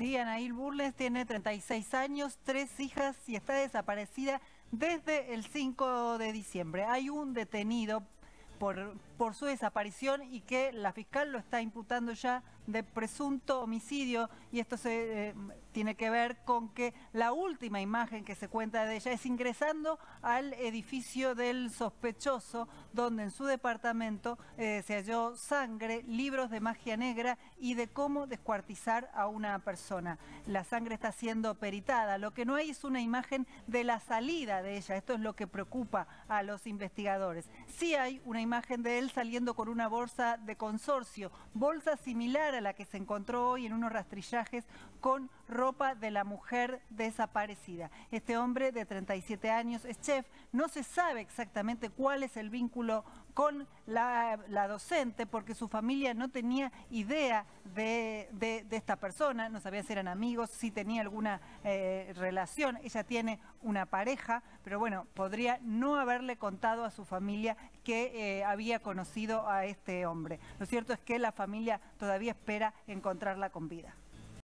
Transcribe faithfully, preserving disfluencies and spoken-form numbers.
Sí, Anahí Bulnes tiene treinta y seis años, tres hijas y está desaparecida desde el cinco de diciembre. Hay un detenido por, por su desaparición y que la fiscal lo está imputando ya de presunto homicidio, y esto se eh, tiene que ver con que la última imagen que se cuenta de ella es ingresando al edificio del sospechoso, donde en su departamento eh, se halló sangre, libros de magia negra y de cómo descuartizar a una persona. La sangre está siendo peritada. Lo que no hay es una imagen de la salida de ella. Esto es lo que preocupa a los investigadores. Sí hay una imagen de él saliendo con una bolsa de consorcio, bolsa similar a la que se encontró hoy en unos rastrillajes con ropa de la mujer desaparecida. Este hombre de treinta y siete años es chef. No se sabe exactamente cuál es el vínculo con la, la docente, porque su familia no tenía idea de, de, de esta persona, no sabían si eran amigos, si tenía alguna eh, relación. Ella tiene una pareja, pero bueno, podría no haberle contado a su familia que eh, había conocido a este hombre. Lo cierto es que la familia todavía espera encontrarla con vida.